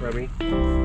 Remy.